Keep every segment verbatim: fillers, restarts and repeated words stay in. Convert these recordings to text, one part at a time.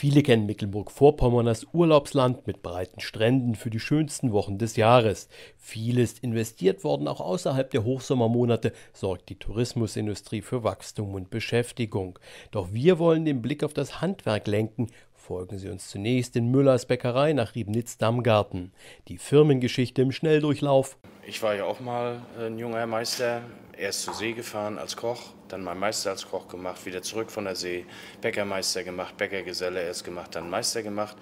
Viele kennen Mecklenburg-Vorpommern als Urlaubsland mit breiten Stränden für die schönsten Wochen des Jahres. Viel ist investiert worden, auch außerhalb der Hochsommermonate sorgt die Tourismusindustrie für Wachstum und Beschäftigung. Doch wir wollen den Blick auf das Handwerk lenken. Folgen Sie uns zunächst in Müllers Bäckerei nach Ribnitz-Damgarten. Die Firmengeschichte im Schnelldurchlauf. Ich war ja auch mal ein junger Meister, erst zur See gefahren als Koch, dann mein Meister als Koch gemacht, wieder zurück von der See, Bäckermeister gemacht, Bäckergeselle erst gemacht, dann Meister gemacht,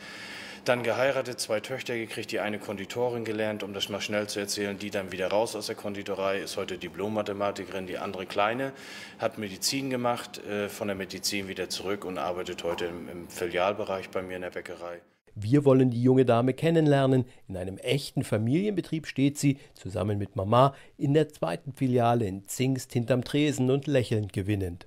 dann geheiratet, zwei Töchter gekriegt, die eine Konditorin gelernt, um das mal schnell zu erzählen, die dann wieder raus aus der Konditorei, ist heute Diplom-Mathematikerin, die andere Kleine, hat Medizin gemacht, von der Medizin wieder zurück und arbeitet heute im, im Filialbereich bei mir in der Bäckerei. Wir wollen die junge Dame kennenlernen. In einem echten Familienbetrieb steht sie, zusammen mit Mama, in der zweiten Filiale in Zingst hinterm Tresen und lächelnd gewinnend.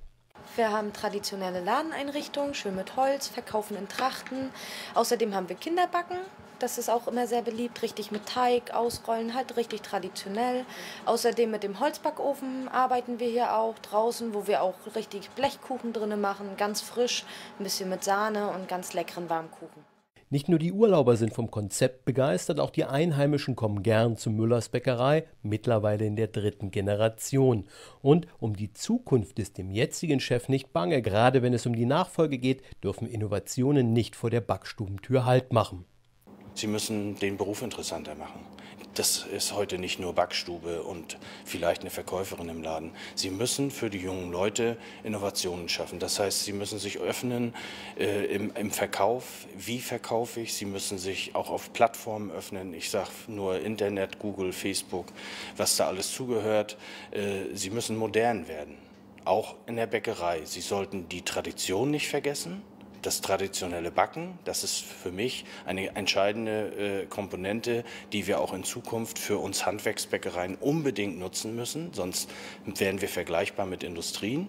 Wir haben traditionelle Ladeneinrichtungen, schön mit Holz, verkaufen in Trachten. Außerdem haben wir Kinderbacken, das ist auch immer sehr beliebt, richtig mit Teig, ausrollen, halt richtig traditionell. Außerdem mit dem Holzbackofen arbeiten wir hier auch draußen, wo wir auch richtig Blechkuchen drin machen, ganz frisch, ein bisschen mit Sahne und ganz leckeren Warmkuchen. Nicht nur die Urlauber sind vom Konzept begeistert, auch die Einheimischen kommen gern zu Müllers Bäckerei, mittlerweile in der dritten Generation. Und um die Zukunft ist dem jetzigen Chef nicht bange. Gerade wenn es um die Nachfolge geht, dürfen Innovationen nicht vor der Backstubentür Halt machen. Sie müssen den Beruf interessanter machen. Das ist heute nicht nur Backstube und vielleicht eine Verkäuferin im Laden. Sie müssen für die jungen Leute Innovationen schaffen. Das heißt, sie müssen sich öffnen äh, im, im Verkauf. Wie verkaufe ich? Sie müssen sich auch auf Plattformen öffnen. Ich sage nur Internet, Google, Facebook, was da alles zugehört. Äh, sie müssen modern werden, auch in der Bäckerei. Sie sollten die Tradition nicht vergessen. Das traditionelle Backen, das ist für mich eine entscheidende äh, Komponente, die wir auch in Zukunft für uns Handwerksbäckereien unbedingt nutzen müssen, sonst wären wir vergleichbar mit Industrien.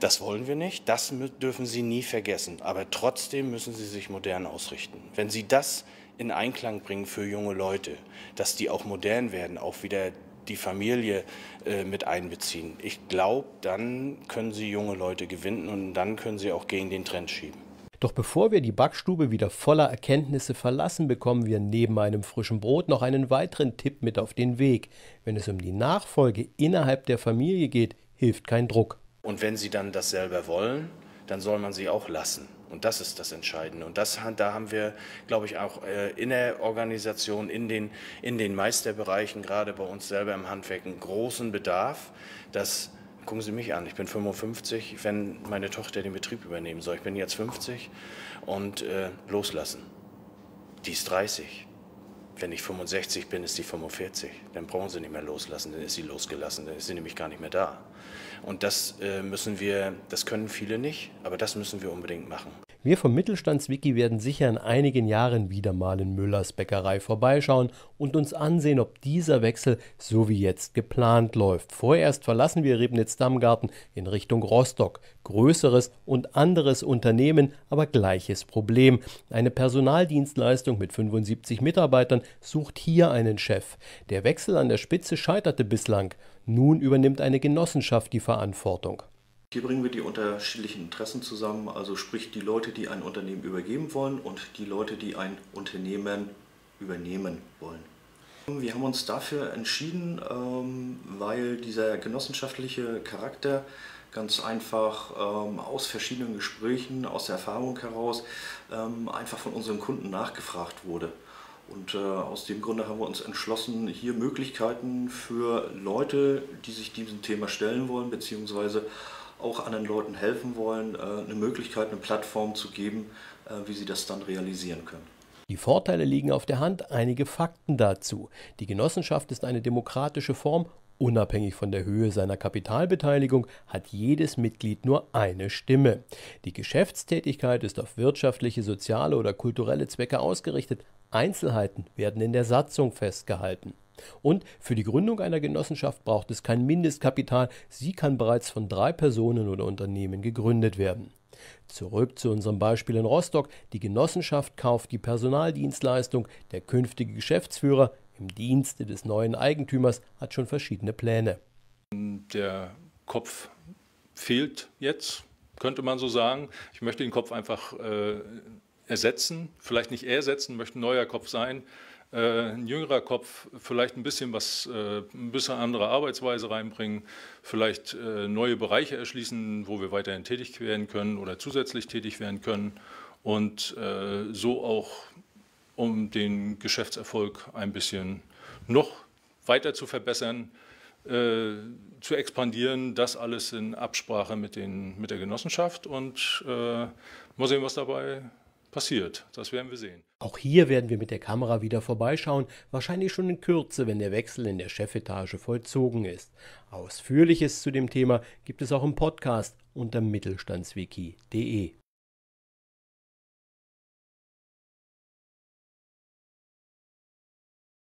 Das wollen wir nicht, das dürfen Sie nie vergessen, aber trotzdem müssen Sie sich modern ausrichten. Wenn Sie das in Einklang bringen für junge Leute, dass die auch modern werden, auch wieder die Familie äh, mit einbeziehen, ich glaube, dann können Sie junge Leute gewinnen und dann können Sie auch gegen den Trend schieben. Doch bevor wir die Backstube wieder voller Erkenntnisse verlassen, bekommen wir neben einem frischen Brot noch einen weiteren Tipp mit auf den Weg. Wenn es um die Nachfolge innerhalb der Familie geht, hilft kein Druck. Und wenn Sie dann das selber wollen, dann soll man sie auch lassen. Und das ist das Entscheidende. Und das, da haben wir, glaube ich, auch in der Organisation, in den, in den Meisterbereichen, gerade bei uns selber im Handwerk, einen großen Bedarf, dass... Gucken Sie mich an, ich bin fünfundfünfzig, wenn meine Tochter den Betrieb übernehmen soll. Ich bin jetzt fünfzig und äh, loslassen. Die ist dreißig. Wenn ich fünfundsechzig bin, ist die fünfundvierzig. Dann brauchen Sie nicht mehr loslassen, dann ist sie losgelassen, dann ist sie nämlich gar nicht mehr da. Und das äh, müssen wir, das können viele nicht, aber das müssen wir unbedingt machen. Wir vom Mittelstandswiki werden sicher in einigen Jahren wieder mal in Müllers Bäckerei vorbeischauen und uns ansehen, ob dieser Wechsel so wie jetzt geplant läuft. Vorerst verlassen wir Ribnitz-Damgarten in Richtung Rostock. Größeres und anderes Unternehmen, aber gleiches Problem. Eine Personaldienstleistung mit fünfundsiebzig Mitarbeitern sucht hier einen Chef. Der Wechsel an der Spitze scheiterte bislang. Nun übernimmt eine Genossenschaft die Verantwortung. Hier bringen wir die unterschiedlichen Interessen zusammen, also sprich die Leute, die ein Unternehmen übergeben wollen und die Leute, die ein Unternehmen übernehmen wollen. Wir haben uns dafür entschieden, weil dieser genossenschaftliche Charakter ganz einfach aus verschiedenen Gesprächen, aus der Erfahrung heraus, einfach von unseren Kunden nachgefragt wurde. Und äh, aus dem Grunde haben wir uns entschlossen, hier Möglichkeiten für Leute, die sich diesem Thema stellen wollen, beziehungsweise auch anderen Leuten helfen wollen, äh, eine Möglichkeit, eine Plattform zu geben, äh, wie sie das dann realisieren können. Die Vorteile liegen auf der Hand, einige Fakten dazu. Die Genossenschaft ist eine demokratische Form. Unabhängig von der Höhe seiner Kapitalbeteiligung hat jedes Mitglied nur eine Stimme. Die Geschäftstätigkeit ist auf wirtschaftliche, soziale oder kulturelle Zwecke ausgerichtet. Einzelheiten werden in der Satzung festgehalten. Und für die Gründung einer Genossenschaft braucht es kein Mindestkapital. Sie kann bereits von drei Personen oder Unternehmen gegründet werden. Zurück zu unserem Beispiel in Rostock. Die Genossenschaft kauft die Personaldienstleistung. Der künftige Geschäftsführer im Dienste des neuen Eigentümers hat schon verschiedene Pläne. Der Kopf fehlt jetzt. könnte man so sagen. Ich möchte den Kopf einfach äh, ersetzen, vielleicht nicht ersetzen, möchte ein neuer Kopf sein, äh, ein jüngerer Kopf, vielleicht ein bisschen was, äh, ein bisschen andere Arbeitsweise reinbringen, vielleicht äh, neue Bereiche erschließen, wo wir weiterhin tätig werden können oder zusätzlich tätig werden können und äh, so auch, um den Geschäftserfolg ein bisschen noch weiter zu verbessern, äh, zu expandieren, das alles in Absprache mit, den, mit der Genossenschaft und äh, mal sehen, was dabei passiert. Das werden wir sehen. Auch hier werden wir mit der Kamera wieder vorbeischauen, wahrscheinlich schon in Kürze, wenn der Wechsel in der Chefetage vollzogen ist. Ausführliches zu dem Thema gibt es auch im Podcast unter mittelstandswiki punkt de.